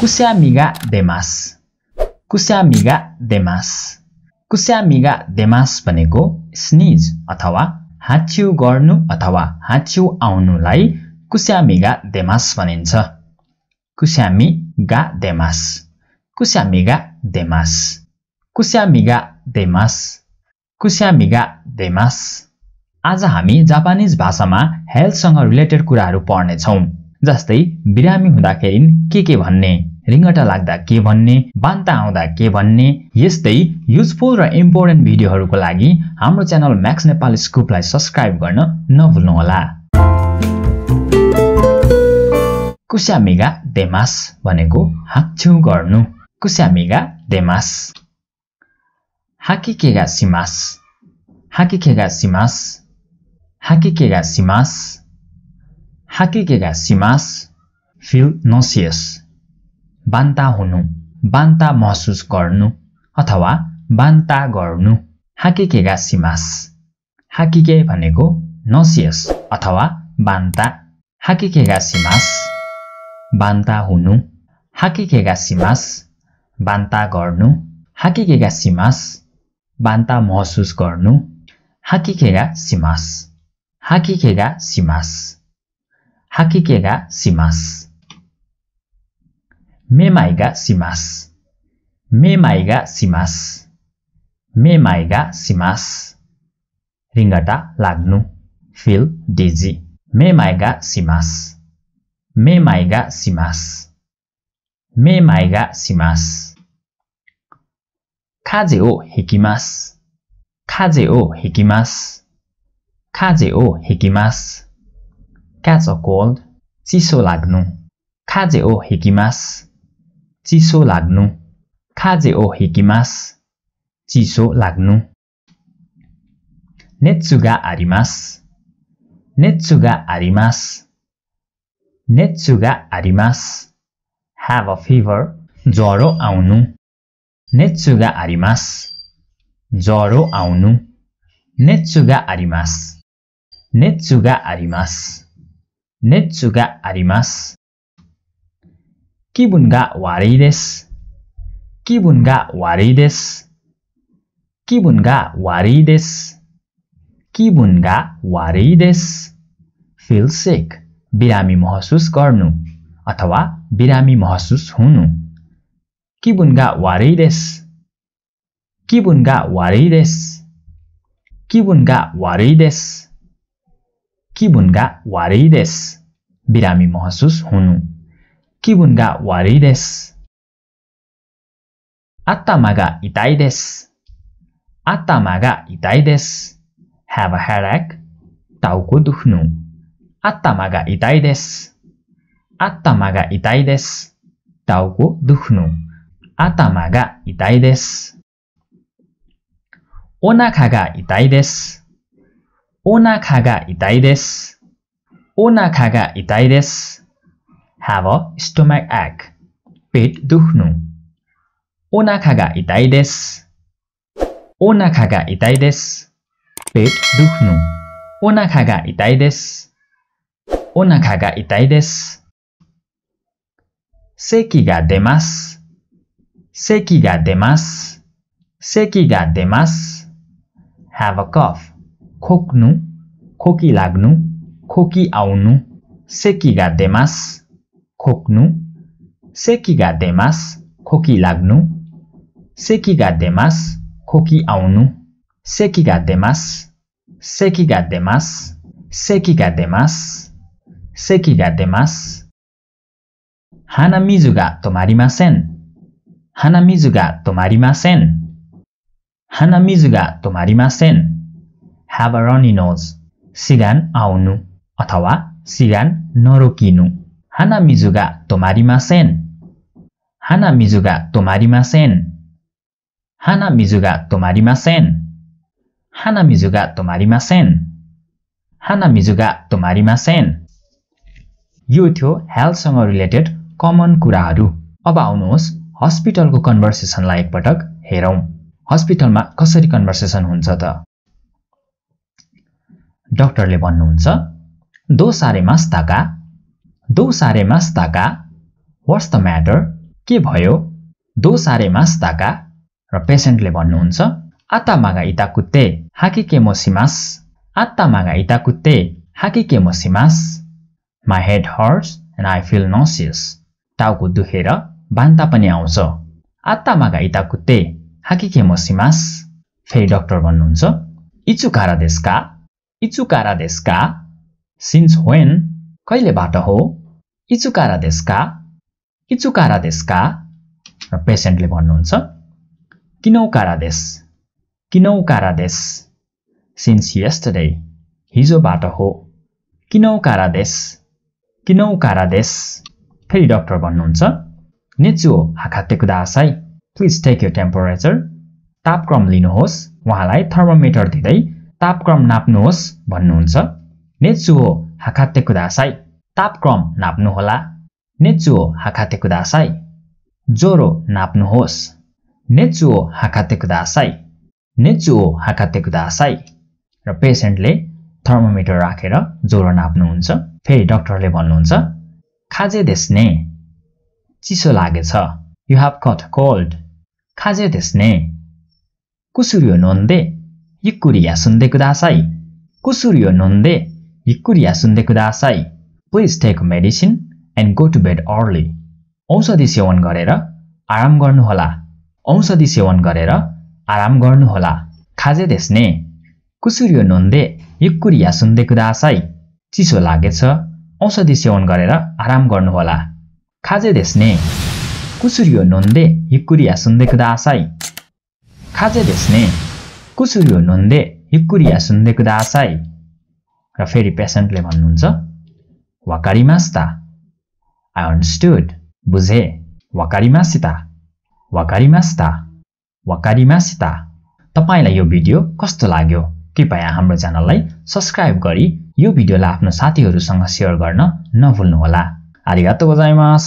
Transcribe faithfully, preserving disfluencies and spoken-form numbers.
Kuse amiga de más. Kuse amiga de más. Kuse amiga de más भनेको sneeze अथवा हाच्यु गर्नु अथवा हाच्यु आउनुलाई कुसे amiga de más भनिन्छ। कुसे amiga de más. Kuse amiga de más. Kuse amiga de más. Kuse amiga de más. आज हामी Japanese भाषामा हेल्थसँग रिलेटेड कुराहरू पढ्ने छौं। जस्तै बिरामी हुँदाखेरि के के भन्ने, रिंगटा लाग्दा के भन्ने, बान्ता आउँदा के भन्ने। यस्तै युजफुल र इम्पोर्टेन्ट भिडियोहरूको लागि हाम्रो च्यानल म्याक्स नेपाल स्कूपलाई सब्स्क्राइब गर्न नभुल्नु होला। कुसे amiga de más भनेको हाक्छौ गर्नु। कुसे amiga de más। हाकिकेगा सिमास। हाकिकेगा सिमास। 하키케가 시마스. 하키케가 시마스. Feel nauseous. 반타 호누. 반타 महसुस गर्नु अथवा 반타 गर्नु. 하키케가 시마스. 하키케 भनेको nauseous अथवा 반타. 하키케가 시마스. 반타 호누. 하키케가 시마스. 반타 गर्नु. 하키케가 시마스. 반타 महसुस गर्नु. 하키케가 시마스. 하키케가 시마스. 하키케가 시마스. 메마이가 시마스. 메마이가 시마스. 메마이가 시마스. 링가타 लाग्नु. feel dizzy. 메마이가 시마스. 메마이가 시마스. 메마이가 시마스. 카제오 히키마스. 카제오 히키마스. 카제 오 히키마스. catch a cold. 치소 लाग्नु. 카제 오 히키마스. 치소 लाग्नु. 카제 오 히키마스. 치소 लाग्नु. 네츠가 아리마스. 네츠가 아리마스. 네츠가 아리마스. have a fever. ज्वरो आउनु. 네츠가 아리마스. ज्वरो आउनु. 네츠가 아리마스. 네츠가 아리마스. 네츠가 아리마스. 기분가 와레이 데스. 기분가 와레이 데스. 기분가 와레이 데스. 기분가 와레이 데스. feel sick. 비라미 महसुस गर्नु अथवा 비라미 महसुस हुनु. 기분가 와레이 데스. 기분가 와레이 데스. 기분가 와레이 데스. 기분가 와레이 데스. 비라미 महसुस हुनु. 기분가 와레이 데스. 아타마가 이타이 데스. 아타마가 이타이 데스. have a headache. टाउको दुख्नु. 아타마가 이타이 데스. 아타마가 이타이 데스. टाउको दुख्नु. 아타마가 이타이 데스. 오나카가 이타이 데스. 오나카가 이타이 데스. 오나카가 이타이 데스. have a stomach ache. पेट दुख्नु. 오나카가 이타이 데스. 오나카가 이타이 데스. पेट दुख्नु. 오나카가 이타이 데스. 오나카가 이타이 데스. 세키가 데마스. 세키가 데마스. 세키가 데마스. have a cough. खोक्नु, खोकी लाग्नु, खोकी आउनु. सेकिगा देमासु. खोक्नु. सेकिगा देमासु. खोकी लाग्नु. सेकिगा देमासु. खोकी आउनु. सेकिगा देमासु. सेकिगा देमासु. सेकिगा देमासु. सेकिगा देमासु. हानामिजु गा तोमारिमासेन. हानामिजु गा तोमारिमासेन. हानामिजु गा तोमारिमासेन. have a runny nose. 시간 아우누 अथवा 시간 노로키누. 하나미즈가 토마리마센. 하나미즈가 토마리마센. 하나미즈가 토마리마센. 하나미즈가 토마리마센. 하나미즈가 토마리마센. यो थियो हेल्थसँग रिलेटेड कमन कुराहरू। अब आउनुहोस् हस्पिटलको कन्भर्सेसनलाई एकपटक हेरौं। हस्पिटलमा कसरी कन्भर्सेसन हुन्छ त? डाक्टरले भन्नुहुन्छ, "दो सारे मास्ताका, दो सारे मास्ताका, व्हाट्स द म्याटर, के भयो दो सारे मास्ताका र पेशेन्टले भन्नुहुन्छ आता मागा इता कुत्ते हाकी केमोसिमास आता मागा इता कुत्ते हाकी केमोसिमास my head hurts and I feel nauseous टाउको दुखेर बान्ता पनि आउँछ आता मागा इता कुत्ते हाकी केमोसिमास फेरि डाक्टर भन्नुहुन्छ इचुकारा देशका इचुकारा देशका सिन्स वेन कहिलेबाट हो इचुकारा देशका इचुकारा देशका र पेशेन्टले भन्नुहुन्छ किनौकारा देश किनौकारा देश सिन्स यस्टरडे हिजोबाट हो किनौकारा देश किनौकारा देश फेरि डाक्टर भन्नुहुन्छ नेचो हाखाते कुदासाई प्लिज टेक योर टेम्परेचर तापक्रम लिनुहोस् उहाँलाई थर्मोमिटर दिँदै तापक्रम नाप्नुहोस् भन्नुहुन्छ नेचो हाखाते कुदासाई तापक्रम नाप्नु होला नेचो हाखाते कुदासाई ज्वरो नाप्नुहोस् नेचो हाखाते कुदासाई नेचो हाखाते कुदासाई र पेशेन्टले थर्मोमिटर राखेर ज्वरो नाप्नुहुन्छ फेरि डाक्टरले भन्नुहुन्छ खाजे देस्ने चिसो लागेछ यु ह्याभ गट कोल्ड खाजे देस्ने कुसुरियो नोन्दे इक्कुरिया सुन्दे कुदासाई कुसुरियो नोन्दे इक्कुरिया सुन्दे कुदासाई please take medicine and go to bed early औषधि सेवन गरेर आराम गर्नुहोला औषधि सेवन गरेर आराम गर्नुहोला खाजे देस्ने कुसुरियो नोन्दे इक्कुरिया सुन्दे कुदासाई चिसो लागेछ औषधि सेवन गरेर आराम गर्नुहोला खाजे देस्ने कुसुरियो नोन्दे इक्कुरिया सुन्दे कुदासाई खाजे देस्ने कुसुरियो नोन्दे इक्कुरिया सुन्दे कुदासाई र फेरि पेशेन्टले भन्नुहुन्छ वाकारिमास्ता आई अन्डरस्टुड बुझे वाकारिमासिता वाकारिमासिता वाकारिमासिता तपाईलाई यो भिडियो कस्तो लाग्यो कृपया हाम्रो च्यानललाई सब्स्क्राइब गरी यो भिडियोलाई आफ्नो साथीहरूसँग सेयर गर्न नभुल्नुहोला आरिगातो गोजाइमास।